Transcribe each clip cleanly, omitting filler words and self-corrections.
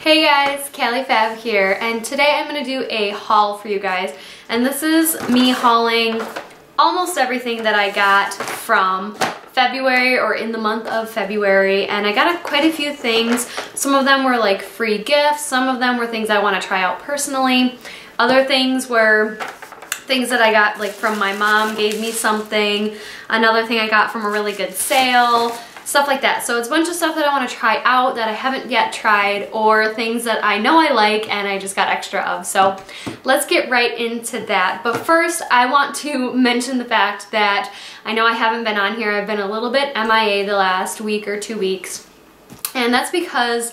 Hey guys, Kali Fab here, and today I'm going to do a haul for you guys, and this is me hauling almost everything that I got from February or in the month of February, and I got quite a few things. Some of them were like free gifts, some of them were things I want to try out personally, other things were things that I got like from my mom gave me something, another thing I got from a really good sale. Stuff like that. So it's a bunch of stuff that I want to try out that I haven't yet tried, or things that I know I like and I just got extra of. So let's get right into that. But first, I want to mention the fact that I know I haven't been on here. I've been a little bit MIA the last week or 2 weeks. And that's because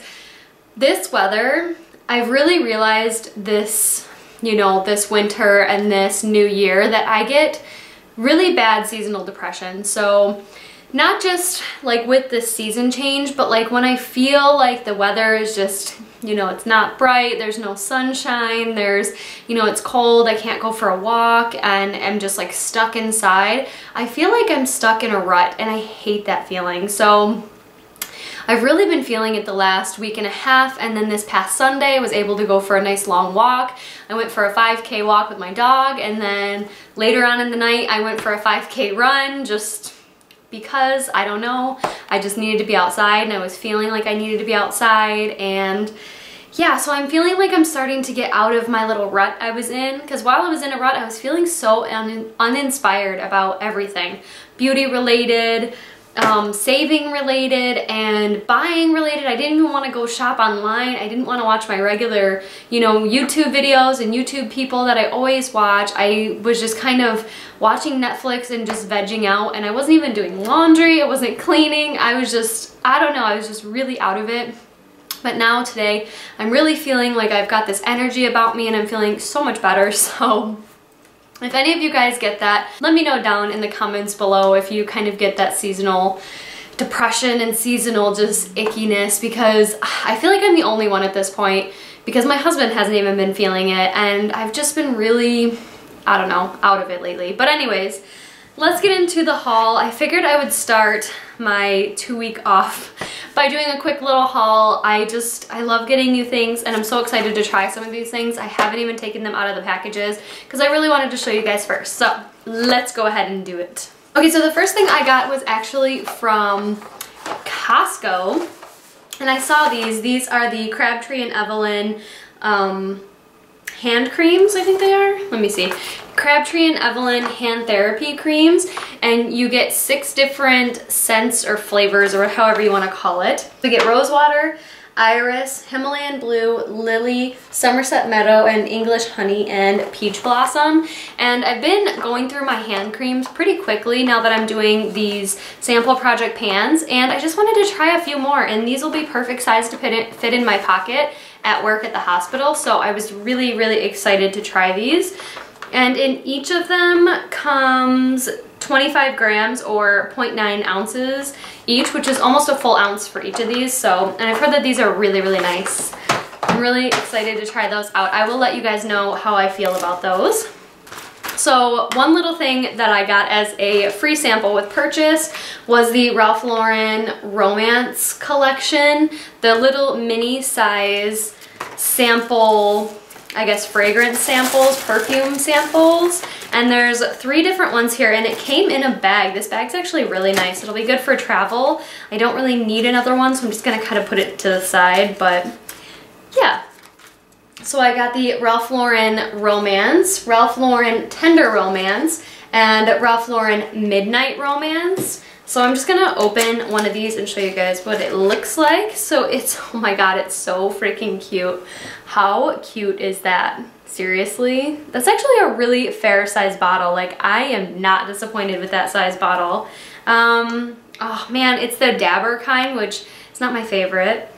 this weather, I've really realized this, you know, this winter and this new year that I get really bad seasonal depression. So not just like with the season change, but like when I feel like the weather is just, you know, it's not bright, there's no sunshine, there's, you know, it's cold, I can't go for a walk, and I'm just like stuck inside. I feel like I'm stuck in a rut, and I hate that feeling. So I've really been feeling it the last week and a half, and then this past Sunday I was able to go for a nice long walk. I went for a 5K walk with my dog, and then later on in the night I went for a 5K run, just because, I don't know, I just needed to be outside, and I was feeling like I needed to be outside. And yeah, so I'm feeling like I'm starting to get out of my little rut I was in, because while I was in a rut, I was feeling so uninspired about everything. Beauty related, saving related, and buying related. I didn't even want to go shop online. I didn't want to watch my regular, you know, YouTube videos and YouTube people that I always watch. I was just kind of watching Netflix and just vegging out, and I wasn't even doing laundry. I wasn't cleaning. I was just, I don't know, I was just really out of it. But now today, I'm really feeling like I've got this energy about me, and I'm feeling so much better. So if any of you guys get that, let me know down in the comments below if you kind of get that seasonal depression and seasonal just ickiness, because I feel like I'm the only one at this point, because my husband hasn't even been feeling it, and I've just been really, I don't know, out of it lately. But anyways, let's get into the haul. I figured I would start my 2 week off by doing a quick little haul. I love getting new things, and I'm so excited to try some of these things. I haven't even taken them out of the packages because I really wanted to show you guys first. So let's go ahead and do it. Okay, so the first thing I got was actually from Costco, and I saw these. These are the Crabtree and Evelyn hand creams, I think they are. Let me see. Crabtree and Evelyn hand therapy creams, and you get 6 different scents or flavors, or however you want to call it. We get rosewater, iris, Himalayan blue, lily, Somerset meadow, and English honey, and peach blossom. And I've been going through my hand creams pretty quickly now that I'm doing these sample project pans, and I just wanted to try a few more, and these will be perfect size to fit in my pocket at work at the hospital. So I was really, really excited to try these. And in each of them comes 25 grams or 0.9 ounces each, which is almost a full ounce for each of these. So, and I've heard that these are really, really nice. I'm really excited to try those out. I will let you guys know how I feel about those. So one little thing that I got as a free sample with purchase was the Ralph Lauren Romance collection, the little mini size sample, I guess fragrance samples, perfume samples, and there's 3 different ones here, and it came in a bag. This bag's actually really nice. It'll be good for travel. I don't really need another one, so I'm just gonna kind of put it to the side, but yeah. So I got the Ralph Lauren Romance, Ralph Lauren Tender Romance, and Ralph Lauren Midnight Romance. So I'm just gonna open one of these and show you guys what it looks like. So it's, oh my god, it's so freaking cute. How cute is that? Seriously? That's actually a really fair size bottle. Like, I am not disappointed with that size bottle. Oh man, it's the dabber kind, which is not my favorite.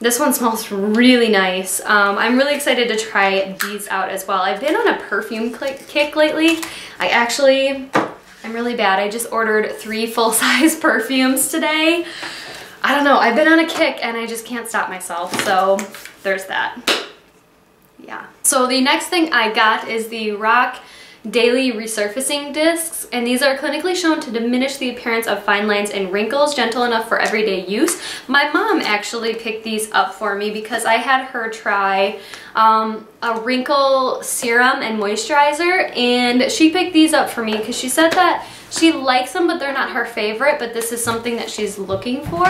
This one smells really nice. I'm really excited to try these out as well. I've been on a perfume kick lately. I'm really bad. I just ordered 3 full-size perfumes today. I don't know. I've been on a kick, and I just can't stop myself. So there's that. Yeah. So the next thing I got is the Roc daily resurfacing discs, and these are clinically shown to diminish the appearance of fine lines and wrinkles, gentle enough for everyday use. My mom actually picked these up for me because I had her try a wrinkle serum and moisturizer, and she picked these up for me because she said that she likes them, but they're not her favorite, but this is something that she's looking for.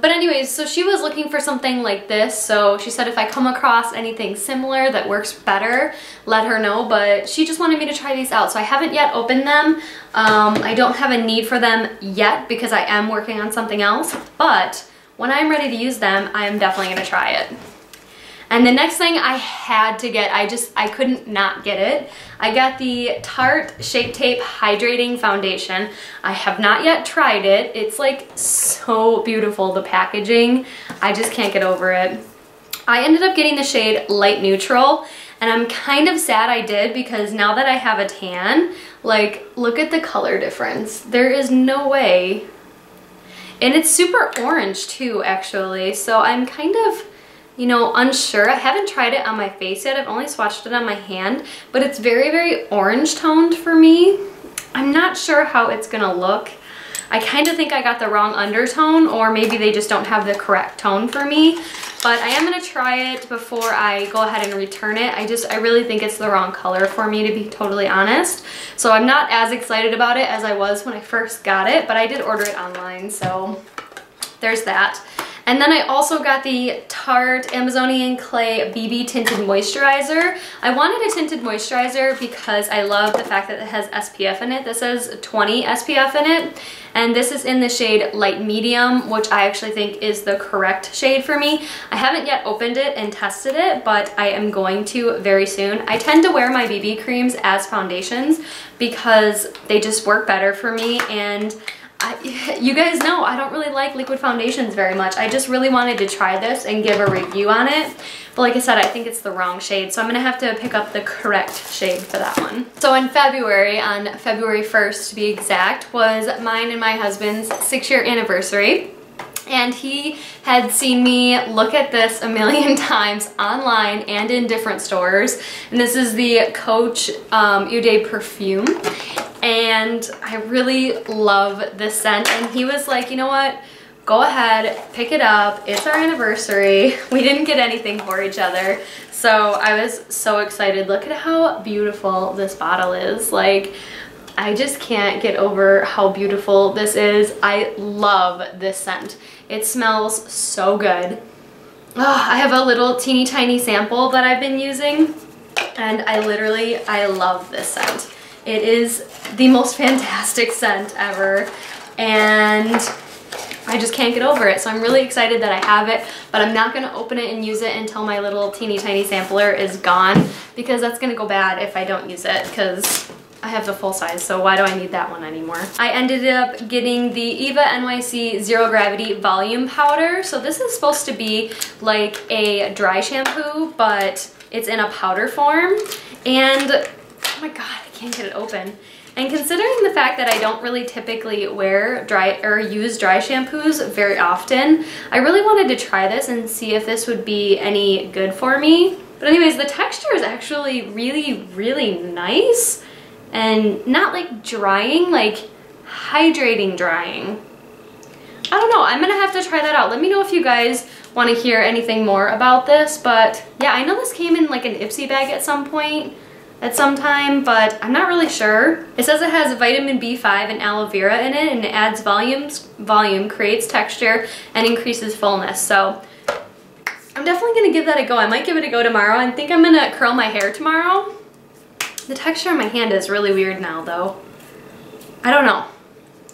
But anyways, so she was looking for something like this, so she said if I come across anything similar that works better, let her know, but she just wanted me to try these out, so I haven't yet opened them. I don't have a need for them yet because I am working on something else, but when I'm ready to use them, I am definitely going to try it. And the next thing I had to get, I couldn't not get it. I got the Tarte Shape Tape Hydrating Foundation. I have not yet tried it. It's like so beautiful, the packaging. I just can't get over it. I ended up getting the shade Light Neutral, and I'm kind of sad I did because now that I have a tan, like, look at the color difference. There is no way. And it's super orange too, actually, so I'm kind of, you know, unsure. I haven't tried it on my face yet. I've only swatched it on my hand, but it's very, very orange toned for me. I'm not sure how it's gonna look. I kind of think I got the wrong undertone, or maybe they just don't have the correct tone for me, but I am gonna try it before I go ahead and return it. I really think it's the wrong color for me, to be totally honest. So I'm not as excited about it as I was when I first got it, but I did order it online, so there's that. And then I also got the Tarte Amazonian Clay BB Tinted Moisturizer. I wanted a tinted moisturizer because I love the fact that it has SPF in it. This has 20 SPF in it. And this is in the shade Light Medium, which I actually think is the correct shade for me. I haven't yet opened it and tested it, but I am going to very soon. I tend to wear my BB creams as foundations because they just work better for me, and you guys know I don't really like liquid foundations very much. I just really wanted to try this and give a review on it, but like I said, I think it's the wrong shade, so I'm gonna have to pick up the correct shade for that one. So in February, on February 1st to be exact, was mine and my husband's 6-year anniversary. And he had seen me look at this a million times online and in different stores. And this is the Coach Uday perfume. And I really love this scent. And he was like, you know what? Go ahead, pick it up. It's our anniversary. We didn't get anything for each other. So I was so excited. Look at how beautiful this bottle is. Like, I just can't get over how beautiful this is. I love this scent. It smells so good. Oh, I have a little teeny tiny sample that I've been using, and I love this scent. It is the most fantastic scent ever, and I just can't get over it. So I'm really excited that I have it, but I'm not gonna open it and use it until my little teeny tiny sampler is gone, because that's gonna go bad if I don't use it, because I have the full size, so why do I need that one anymore? I ended up getting the Eva NYC Zero Gravity Volume Powder. So this is supposed to be like a dry shampoo, but it's in a powder form. And oh my god, I can't get it open. And considering the fact that I don't really typically wear dry or use dry shampoos very often, I really wanted to try this and see if this would be any good for me. But anyways, the texture is actually really, really nice. And not like drying, like hydrating drying. I don't know, I'm gonna have to try that out. Let me know if you guys wanna hear anything more about this, but yeah, I know this came in like an Ipsy bag at some time, but I'm not really sure. It says it has vitamin B5 and aloe vera in it, and it adds volume, creates texture, and increases fullness, so I'm definitely gonna give that a go. I might give it a go tomorrow. I think I'm gonna curl my hair tomorrow. The texture on my hand is really weird now, though. I don't know.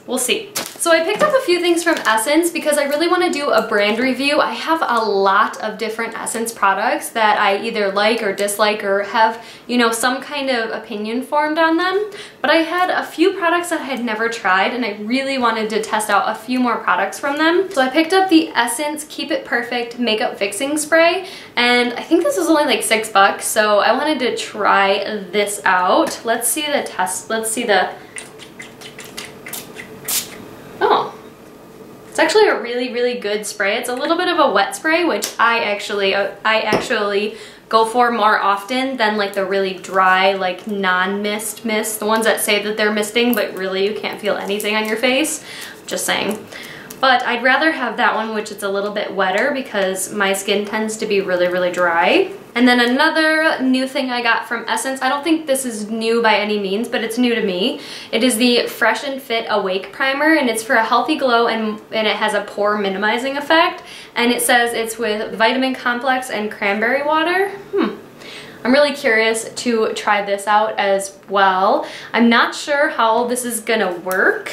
We'll see. So I picked up a few things from Essence because I really want to do a brand review. I have a lot of different Essence products that I either like or dislike or have, you know, some kind of opinion formed on them. But I had a few products that I had never tried, and I really wanted to test out a few more products from them. So I picked up the Essence Keep It Perfect Makeup Fixing Spray, and I think this was only like $6, so I wanted to try this out. Let's see the test. Let's see the... actually a really, really good spray. It's a little bit of a wet spray, which I actually go for more often than like the really dry, like non-mist mist, the ones that say that they're misting, but really you can't feel anything on your face. Just saying. But I'd rather have that one, which it's a little bit wetter because my skin tends to be really, really dry. And then another new thing I got from Essence, I don't think this is new by any means, but it's new to me. It is the Fresh and Fit Awake Primer, and it's for a healthy glow, and it has a pore minimizing effect. And it says it's with vitamin complex and cranberry water. I'm really curious to try this out as well. I'm not sure how this is gonna work,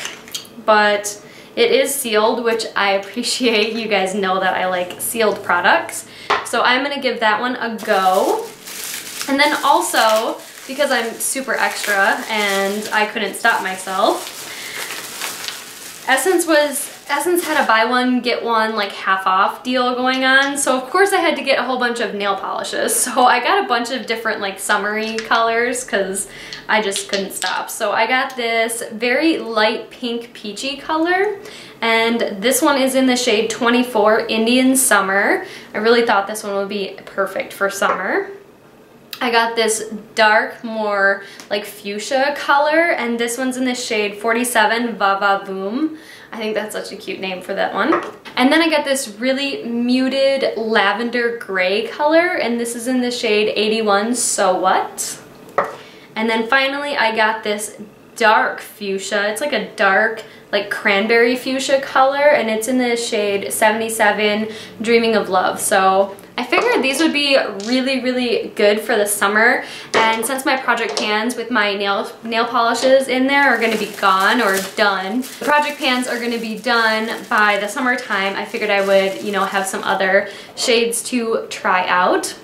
but it is sealed, which I appreciate. You guys know that I like sealed products. So I'm gonna give that one a go. And then also, because I'm super extra and I couldn't stop myself, Essence had a buy one, get one like half off deal going on. So of course I had to get a whole bunch of nail polishes. So I got a bunch of different like summery colors because I just couldn't stop. So I got this very light pink peachy color, and this one is in the shade 24 Indian Summer. I really thought this one would be perfect for summer. I got this dark, more like fuchsia color, and this one's in the shade 47 Vava Voom. I think that's such a cute name for that one. And then I got this really muted lavender gray color, and this is in the shade 81 So What. And then finally I got this dark fuchsia. It's like a dark, like cranberry fuchsia color, and it's in the shade 77 Dreaming of Love. So I figured these would be really, really good for the summer, and since my project pans with my nail polishes in there are going to be gone or done, the project pans are going to be done by the summertime, I figured I would, you know, have some other shades to try out.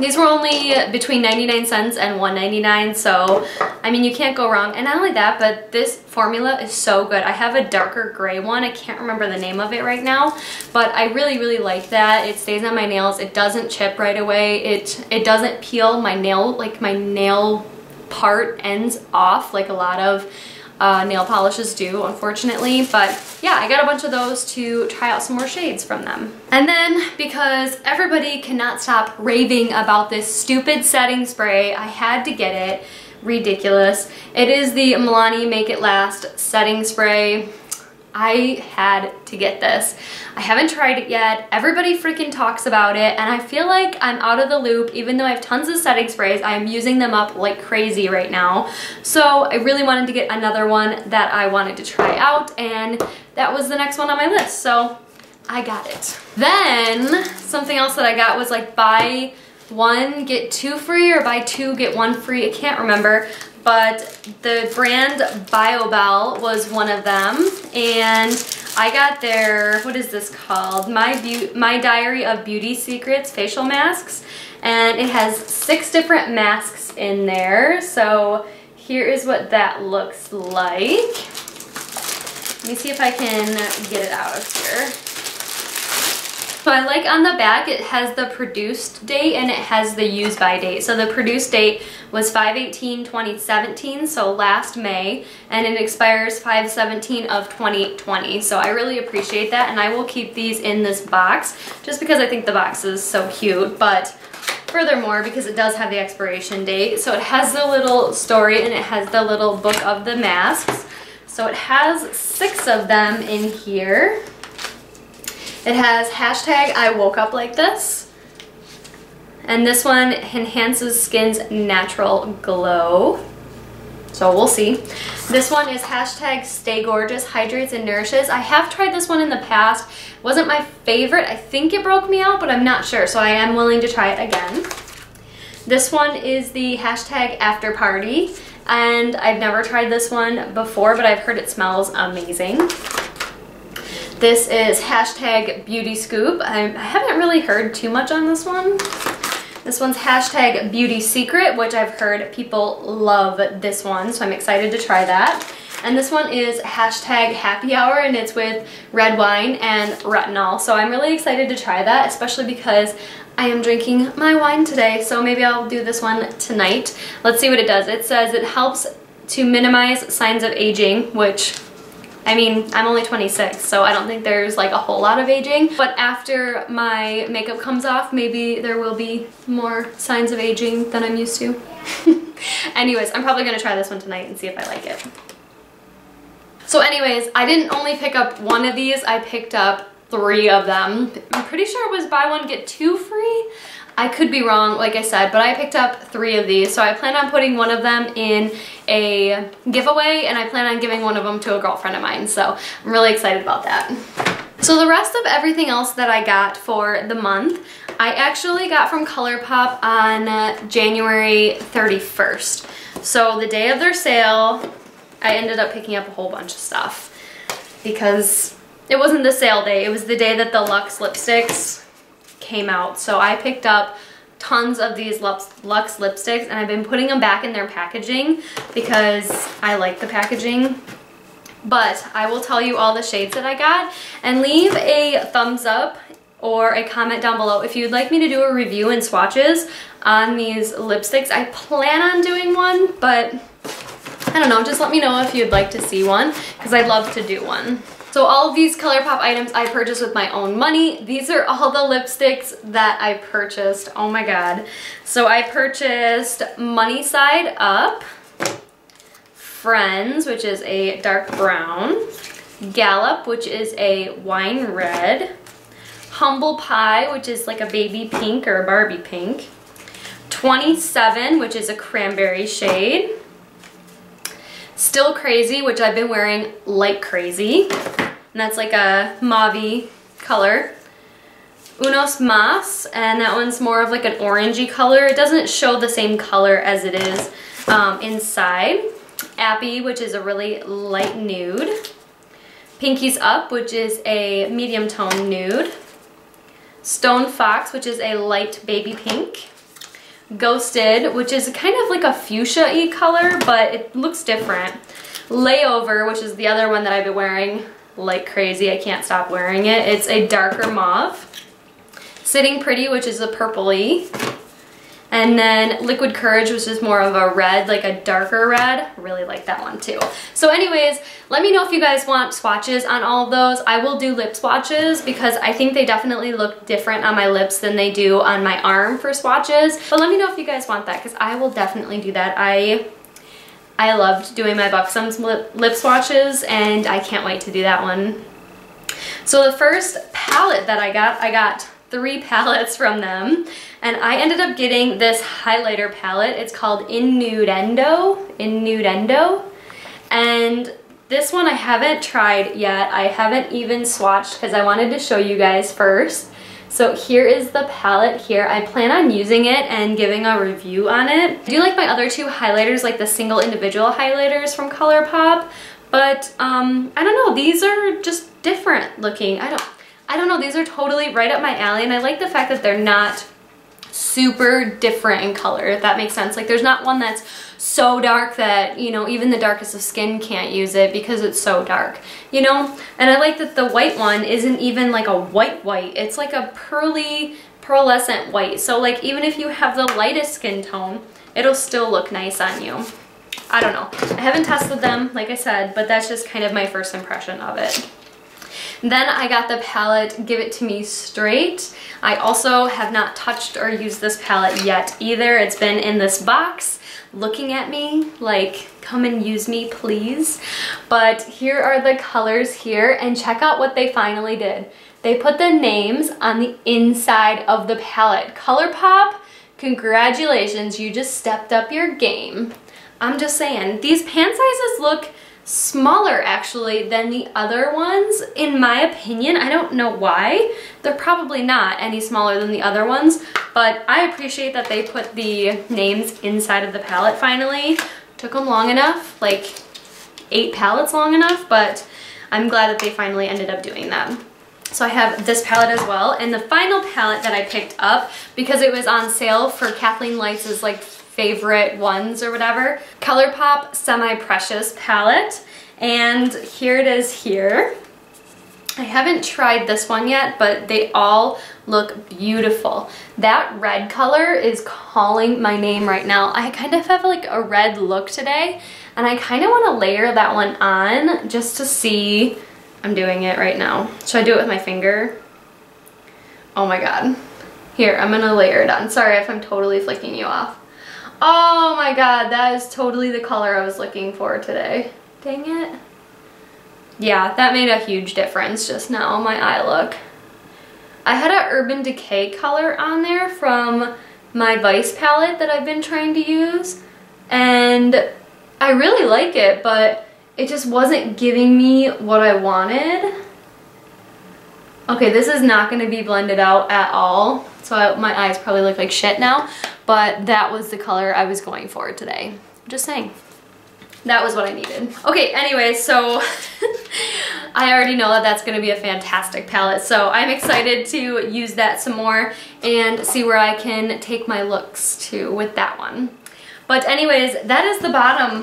These were only between 99 cents and $1.99, so I mean you can't go wrong. And not only that, but this formula is so good. I have a darker gray one, I can't remember the name of it right now, but I really, really like that. It stays on my nails, it doesn't chip right away, it doesn't peel my nail, like my nail part ends off like a lot of nail polishes do, unfortunately. But yeah, I got a bunch of those to try out some more shades from them. And then, because everybody cannot stop raving about this stupid setting spray, I had to get it. Ridiculous. It is the Milani Make It Last setting spray. I had to get this. I haven't tried it yet. Everybody freaking talks about it, and I feel like I'm out of the loop. Even though I have tons of setting sprays, I'm using them up like crazy right now. So I really wanted to get another one that I wanted to try out, and that was the next one on my list. So I got it. Then something else that I got was like buy one, get two free, or buy two, get one free. I can't remember. But the brand BioBelle was one of them, and I got their, what is this called? My Diary of Beauty Secrets facial masks, and it has 6 different masks in there. So here is what that looks like. Let me see if I can get it out of here. So I like on the back it has the produced date and it has the use by date. So the produced date was 5/18/2017, so last May, and it expires 5/17/2020. So I really appreciate that, and I will keep these in this box just because I think the box is so cute. But furthermore, because it does have the expiration date, so it has the little story and it has the little book of the masks. So it has 6 of them in here. It has hashtag I woke up like this, and this one enhances skin's natural glow. So we'll see. This one is hashtag stay gorgeous, hydrates and nourishes. I have tried this one in the past. It wasn't my favorite. I think it broke me out, but I'm not sure. So I am willing to try it again. This one is the hashtag after party, and I've never tried this one before, but I've heard it smells amazing. This is hashtag beauty scoop. I haven't really heard too much on this one. This one's hashtag beauty secret, which I've heard people love this one, so I'm excited to try that. And this one is hashtag happy hour, and it's with red wine and retinol. So I'm really excited to try that, especially because I am drinking my wine today. So maybe I'll do this one tonight. Let's see what it does. It says it helps to minimize signs of aging, which I mean, I'm only 26, so I don't think there's like a whole lot of aging, but after my makeup comes off, maybe there will be more signs of aging than I'm used to. Anyways, I'm probably gonna try this one tonight and see if I like it. So anyways, I didn't only pick up one of these, I picked up 3 of them. I'm pretty sure it was buy one, get 2 free. I could be wrong, like I said, but I picked up 3 of these. So I plan on putting one of them in a giveaway, and I plan on giving one of them to a girlfriend of mine. So I'm really excited about that. So the rest of everything else that I got for the month, I actually got from ColourPop on January 31st. So the day of their sale, I ended up picking up a whole bunch of stuff because it wasn't the sale day, it was the day that the Luxe lipsticks came out. So I picked up tons of these Luxe lipsticks, and I've been putting them back in their packaging because I like the packaging. But I will tell you all the shades that I got, and leave a thumbs up or a comment down below if you'd like me to do a review and swatches on these lipsticks. I plan on doing one, but I don't know, just let me know if you'd like to see one because I'd love to do one. So all of these ColourPop items I purchased with my own money. These are all the lipsticks that I purchased. Oh my god. So I purchased Money Side Up, Friends, which is a dark brown, Gallop, which is a wine red, Humble Pie, which is like a baby pink or a Barbie pink, 27, which is a cranberry shade, Still Crazy, which I've been wearing like crazy, and that's like a mauve color. Unos Mas, and that one's more of like an orangey color. It doesn't show the same color as it is inside. Appy, which is a really light nude. Pinkies Up, which is a medium tone nude. Stone Fox, which is a light baby pink. Ghosted, which is kind of like a fuchsia-y color, but it looks different. Layover, which is the other one that I've been wearing like crazy. I can't stop wearing it. It's a darker mauve. Sitting Pretty, which is a purpley. And then Liquid Courage, which is more of a red, like a darker red. Really like that one too. So anyways, let me know if you guys want swatches on all of those. I will do lip swatches because I think they definitely look different on my lips than they do on my arm for swatches. But let me know if you guys want that because I will definitely do that. I loved doing my Buxom's lip swatches, and I can't wait to do that one. So the first palette that I got 3 palettes from them, and I ended up getting this highlighter palette. It's called In Nudendo, and this one I haven't tried yet. I haven't even swatched because I wanted to show you guys first. So here is the palette here. I plan on using it and giving a review on it. I do like my other 2 highlighters, like the single individual highlighters from ColourPop, but I don't know, these are just different looking. I don't know, these are totally right up my alley, and I like the fact that they're not super different in color, if that makes sense. Like, there's not one that's so dark that, you know, even the darkest of skin can't use it because it's so dark, you know? And I like that the white one isn't even like a white. It's like a pearly, pearlescent white. So, like, even if you have the lightest skin tone, it'll still look nice on you. I don't know. I haven't tested them, like I said, but that's just kind of my first impression of it. Then I got the palette Give It To Me Straight. I also have not touched or used this palette yet either. It's been in this box looking at me like, come and use me please. But here are the colors here, and check out what they finally did. They put the names on the inside of the palette. ColourPop, congratulations, you just stepped up your game. I'm just saying, these pan sizes look smaller actually than the other ones, in my opinion. I don't know why. They're probably not any smaller than the other ones, but I appreciate that they put the names inside of the palette finally. Took them long enough, like 8 palettes long enough, but I'm glad that they finally ended up doing that. So I have this palette as well, and the final palette that I picked up, because it was on sale for Kathleen Lights, is like favorite ones or whatever, ColourPop Semi-Precious palette, and here it is here. I haven't tried this one yet, but they all look beautiful. That red color is calling my name right now. I kind of have like a red look today, and I kind of want to layer that one on just to see. I'm doing it right now. Should I do it with my finger? Oh my god. Here, I'm gonna layer it on. Sorry if I'm totally flicking you off. Oh my god, that is totally the color I was looking for today. Dang it. Yeah, that made a huge difference just now, my eye look. I had an Urban Decay color on there from my Vice palette that I've been trying to use, and I really like it, but it just wasn't giving me what I wanted. Okay, this is not going to be blended out at all, so my eyes probably look like shit now, but that was the color I was going for today. I'm just saying. That was what I needed. Okay, anyway, so I already know that that's gonna be a fantastic palette, so I'm excited to use that some more and see where I can take my looks to with that one. But anyways, that is the bottom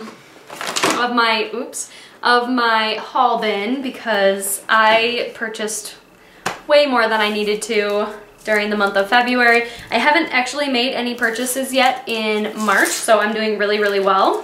of my, oops, of my haul bin, because I purchased way more than I needed to during the month of February. I haven't actually made any purchases yet in March, so I'm doing really, really well.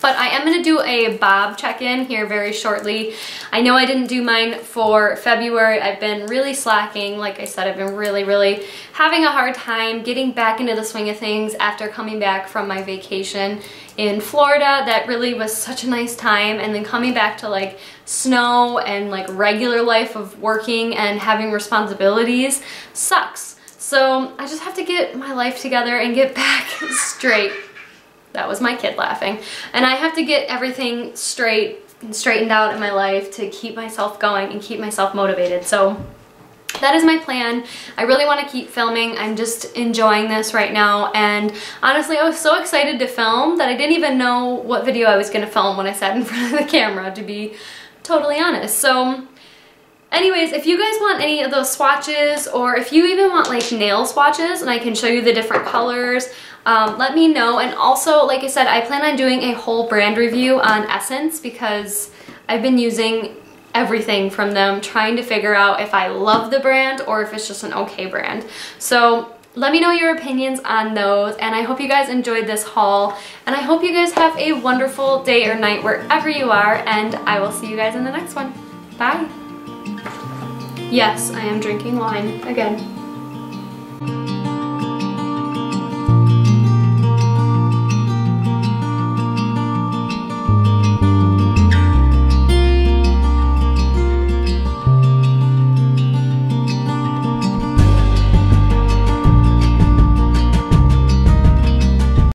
But I am going to do a Bob check-in here very shortly. I know I didn't do mine for February. I've been really slacking. Like I said, I've been really having a hard time getting back into the swing of things after coming back from my vacation in Florida. That really was such a nice time. And then coming back to like snow and like regular life of working and having responsibilities sucks. So I just have to get my life together and get back straight. That was my kid laughing. And I have to get everything straightened out in my life to keep myself going and keep myself motivated. So that is my plan. I really want to keep filming. I'm just enjoying this right now. And honestly, I was so excited to film that I didn't even know what video I was going to film when I sat in front of the camera, to be totally honest. So anyways, if you guys want any of those swatches, or if you even want like nail swatches and I can show you the different colors, let me know. And also, like I said, I plan on doing a whole brand review on Essence, because I've been using everything from them, trying to figure out if I love the brand or if it's just an okay brand. So let me know your opinions on those, and I hope you guys enjoyed this haul, and I hope you guys have a wonderful day or night wherever you are, and I will see you guys in the next one. Bye! Yes, I am drinking wine again.